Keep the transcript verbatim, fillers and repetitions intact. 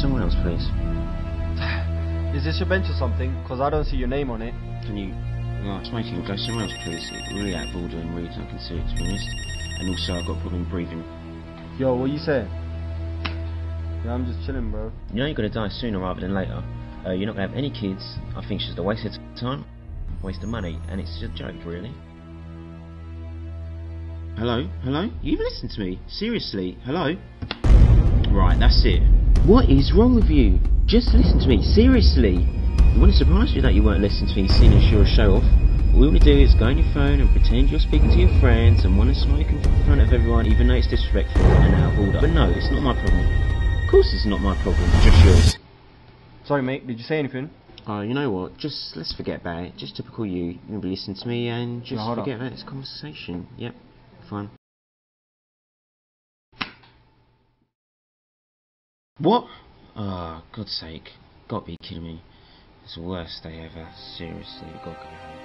someone else, please. Is this your bench or something? Because I don't see your name on it. Can you... Oh, it's making it go somewhere else, please. It's really out of order and reads, I can see it, to be honest. And also, I've got a problem breathing. Yo, what you saying? Yeah, I'm just chilling, bro. You know you're going to die sooner rather than later. Uh, you're not going to have any kids. I think it's just a waste of time, waste of money, and it's just a joke, really. Hello? Hello? You've listened to me? Seriously? Hello? Right, that's it. What is wrong with you? Just listen to me, seriously. It wouldn't surprise you that you weren't listening to me, seeing as you're a show-off. All you want to do is go on your phone and pretend you're speaking to your friends and want to smoke in front of everyone, even though it's disrespectful and out of order. But no, it's not my problem. Of course it's not my problem, just yours. Sorry mate, did you say anything? Oh, you know what, just let's forget about it. Just typical you. You'll be listening to me and just no, forget up. about this conversation. Yep, fine. What? Ah, oh, God's sake. Gotta be kidding me. It's the worst day ever. Seriously, gotta go home.